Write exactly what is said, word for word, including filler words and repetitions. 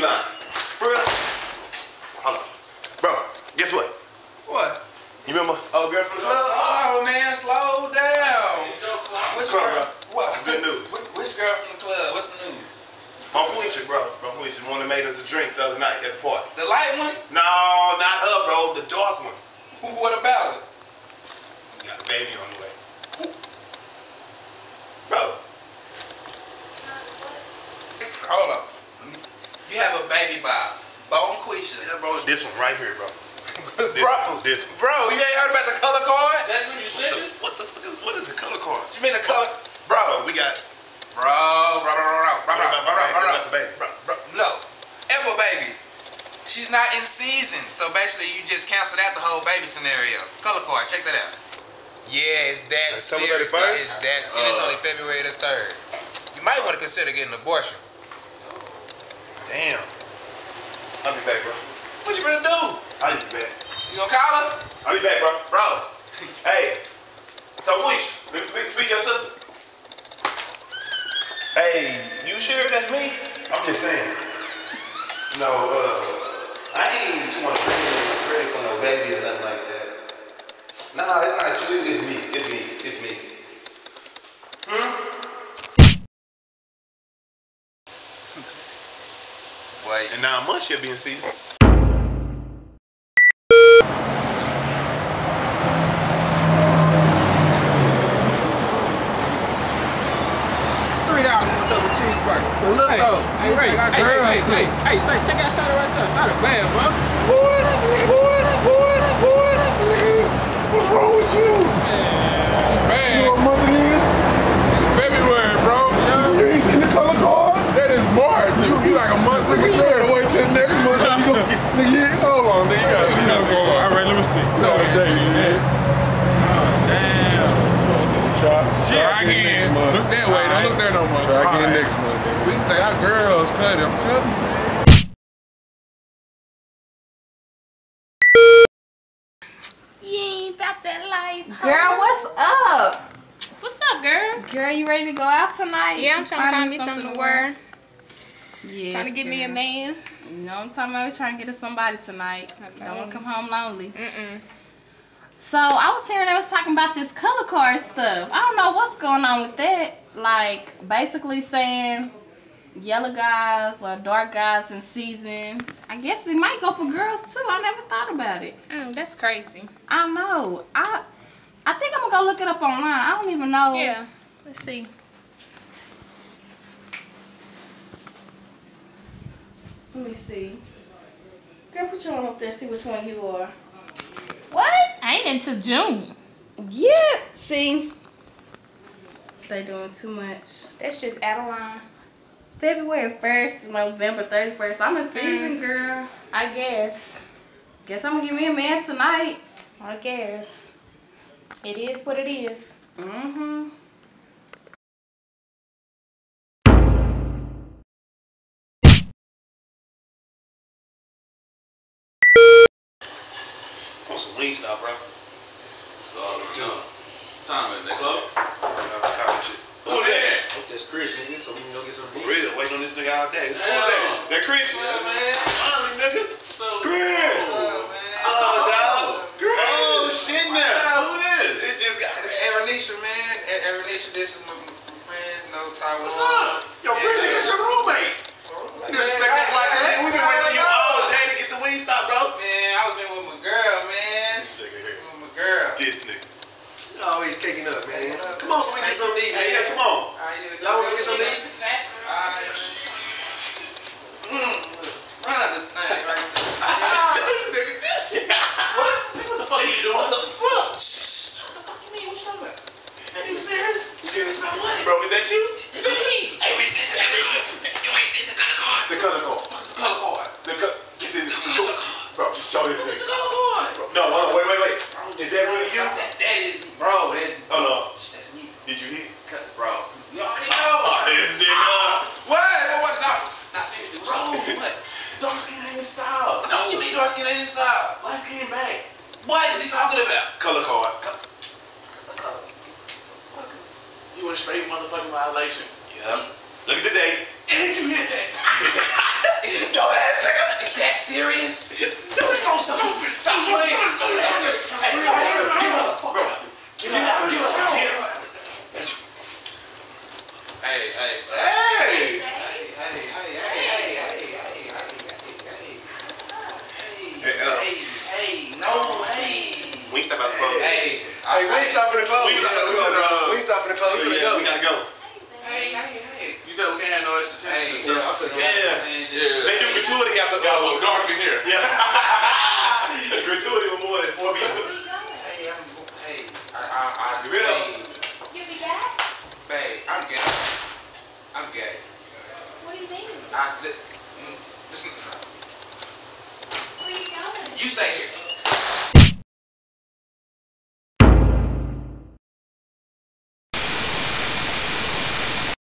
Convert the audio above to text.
you lying. For real? Hold on. Bro, guess what? What? You remember old girl from the club? Oh, man, slow down. What's Come girl? Bro. What? Some good news. Which, which girl from the club? What's the news? Uncle Weecher, bro. Uncle Weecher, the one that made us a drink the other night at the party. The light one? No, not her, bro. The dark one. What about it? We got a baby on the way. Bro. Hold on. You have a baby by Bonquisha. Yeah, bro. This one right here, bro. This bro, one, this one. Bro, you ain't heard about the color card? That's when you snitching? What the fuck is, what is the color card? You mean the color? Bro, bro we got... Bro, bro, bro, bro, bro, bro, bro, bro, bro, bro, bro, no. F a baby. She's not in season. So basically you just canceled out the whole baby scenario. Color card, check that out. Yeah, it's that serious. It's that uh, and it's only February the third. You might want to consider getting an abortion. Damn. I'll be back, bro. What you gonna do? I'll be back. You gonna call her? I'll be back, bro. Bro. Hey. So Wish, speak your sister. Hey, you sure that's me? I'm just saying. No, uh, I ain't too much ready for no baby or nothing like that. Nah, it's not you. It's me. It's me. It's me. Hmm? Wait. And nine months should be in season. Look hey, though, hey, Ray, I got hey, girls hey, hey, hey, hey, say, check that shot right there. Shot it bad, bro. What? What? What? What? What's wrong with you? Man, she's bad. You know what month it is? It's February, bro. You ain't seen the color card? That is March. You, you like a month. Nigga, you gotta wait till next month. You gonna get, nigga, you, hold on, nigga. You gotta see that card. All right, let me see. No, no day, you man. Oh, damn. Shit, I can't. Look that way. Don't look there no more. Try again next month. We can take our girls, cut it, I'm telling you. You ain't about that life. Girl, what's up? What's up, girl? Girl, you ready to go out tonight? Yeah, I'm trying find to find me something, something to wear. Yes, trying to get girl. me a man. You know what I'm talking about? We're trying to get us somebody tonight. I don't want to come home lonely. Mm-mm. So, I was hearing they was talking about this color card stuff. I don't know what's going on with that. Like, basically saying... yellow guys or dark guys in season. I guess it might go for girls too. I never thought about it. Mm, that's crazy. I know. I I think I'm gonna go look it up online. I don't even know. Yeah. Let's see. Let me see. Girl, put your arm up there and see which one you are. What? I ain't until June. Yeah. See. They doing too much. That's just Adeline. February first, November thirty-first. I'm a season girl. I guess. Guess I'm gonna give me a man tonight. I guess. It is what it is. Mm-hmm. I want some weed now, bro. So, uh, time is next up. Who that? Hope that's Chris, nigga, so we can go get some food. Really? Waiting on this nigga all day. Who that? That Chris? Yeah, man. Finally, nigga. So, Chris! Oh, man. Oh, dog. Chris! Oh, shit, now. Wow, who that? It's just got this Eranisha, man. Eranisha, this is my friend, no Taiwan. What's up? Yo, friend, yeah, that's your roommate. Like, man, I, I, like that. We've been waiting on you all day to get the weed stop, bro. Man, I was been with my girl, man. This nigga here. With my girl. This nigga. Always kicking up, man. Come on, so we can get some of these. Hey, yeah, come on. Y'all want to get some of these? Mmm. What? What the fuck are you doing? What the fuck? Shh. What the fuck you mean? What you talking about? Are you serious? Serious about what? Bro, is that you? It's me. Hey, we just said the You ain't seen the color card. The color card. What's the color card? The color card. Get the color card. Bro, just show this nigga. What's the color card? No, hold on. Wait, wait, wait. Is that really you? That's, that is. Bro, that's me. Hold on. That's me. Did you hit? Cut, bro. You already know. Oh, this nigga. Uh, what? What? What? No, not seriously. Bro, what? Dark skin ain't in style. No, you mean dark skin ain't in style. Light skin back. What is he talking about? Color card. Co What's the color? What the fuck is it? You in a straight motherfucking violation. Yeah. Look at the date. And you hit that. Dumbass nigga! Is that serious? Don't so stupid! Stop playing! Hey, get up! Get up! Get up! Hey, hey, hey! Hey, hey, hey, hey, hey, hey, hey, hey, hey, hey, no, hey! We stop out the clothes. Hey, hey, we stop for the clothes. We stop for the clothes. We stop for the clothes. We gotta go. Hey, hey, hey! You said we can't have no extra change. Yeah, yeah. They do gratuity after the got a little dark in here. Yeah. Gratuity was more than four people. Hey, I'm, hey, I, I, I do